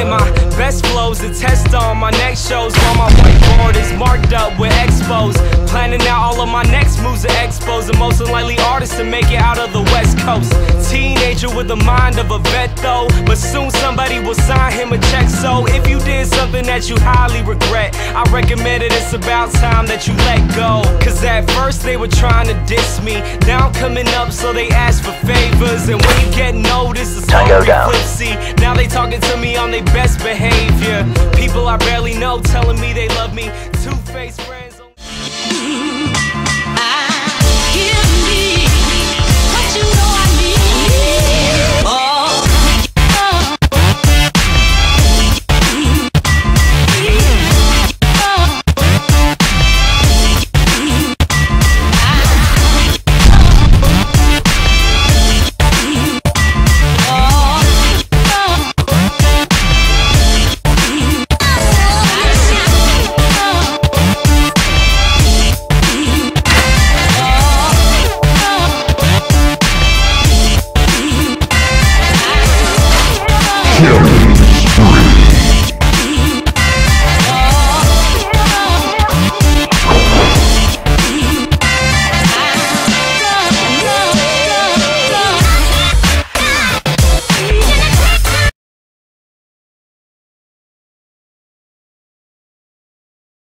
Get my best flows to test on my next shows, while my whiteboard is marked up with expos. Planning out all of my next moves to expose the most unlikely artists to make it out of the West Coast. Teenager with the mind of a vet though, but soon somebody will sign him a check. So if you did something that you highly regret, I recommend it, it's about time that you let go. Cause at first they were trying to diss me, now I'm coming up so they ask for favors. And when you get noticed, it's hungry flipsy. Now they talking to me on their best behavior. People I barely know telling me they love me, two-faced friends.